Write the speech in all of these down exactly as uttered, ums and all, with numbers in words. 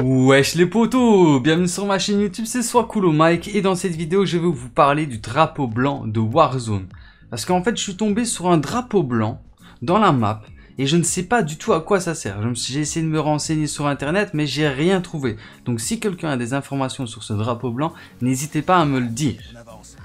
Wesh les potos, bienvenue sur ma chaîne YouTube, c'est SoisCoolMec et dans cette vidéo je vais vous parler du drapeau blanc de Warzone. Parce qu'en fait je suis tombé sur un drapeau blanc dans la map et je ne sais pas du tout à quoi ça sert. J'ai essayé de me renseigner sur internet mais j'ai rien trouvé. Donc si quelqu'un a des informations sur ce drapeau blanc, n'hésitez pas à me le dire.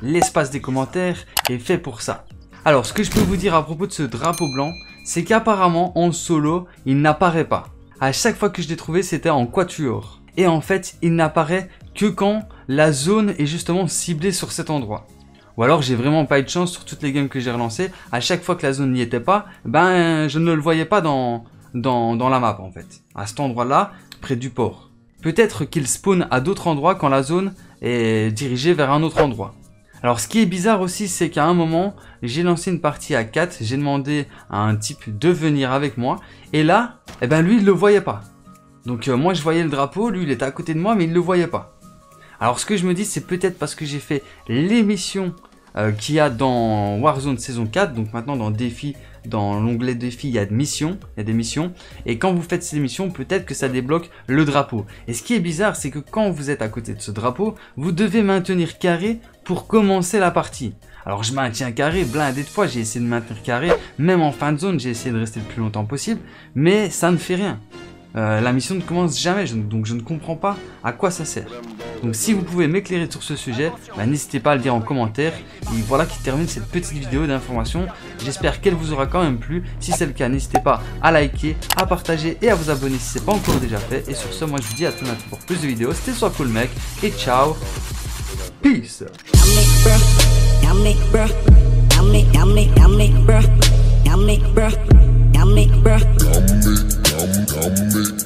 L'espace des commentaires est fait pour ça. Alors ce que je peux vous dire à propos de ce drapeau blanc, c'est qu'apparemment en solo il n'apparaît pas. À chaque fois que je l'ai trouvé, c'était en quatuor. Et en fait, il n'apparaît que quand la zone est justement ciblée sur cet endroit. Ou alors, j'ai vraiment pas eu de chance sur toutes les games que j'ai relancées. À chaque fois que la zone n'y était pas, ben, je ne le voyais pas dans, dans, dans la map, en fait. À cet endroit-là, près du port. Peut-être qu'il spawn à d'autres endroits quand la zone est dirigée vers un autre endroit. Alors, ce qui est bizarre aussi, c'est qu'à un moment, j'ai lancé une partie à quatre. J'ai demandé à un type de venir avec moi. Et là... Eh ben lui il le voyait pas. Donc euh, moi je voyais le drapeau, lui il était à côté de moi mais il le voyait pas. Alors ce que je me dis c'est peut-être parce que j'ai fait l'émission euh, qu'il y a dans Warzone saison quatre. Donc maintenant dans défi, dans l'onglet défi il y a des missions, il y a des missions. Et quand vous faites ces missions peut-être que ça débloque le drapeau. Et ce qui est bizarre c'est que quand vous êtes à côté de ce drapeau, vous devez maintenir carré pour commencer la partie. Alors je maintiens carré, blindé de fois, j'ai essayé de maintenir carré, même en fin de zone, j'ai essayé de rester le plus longtemps possible, mais ça ne fait rien. Euh, la mission ne commence jamais, je, donc je ne comprends pas à quoi ça sert. Donc si vous pouvez m'éclairer sur ce sujet, bah, n'hésitez pas à le dire en commentaire. Et voilà qui termine cette petite vidéo d'information. J'espère qu'elle vous aura quand même plu. Si c'est le cas, n'hésitez pas à liker, à partager et à vous abonner si ce n'est pas encore déjà fait. Et sur ce, moi je vous dis à tout bientôt pour plus de vidéos. C'était SoisCoolMec et ciao. Peace. I'm Nick, bruh. I'm Nick, I'm Nick, I'm Nick, bruh. I'm Nick, bruh. I'm Nick, bruh. I'm Nick, I'm Nick.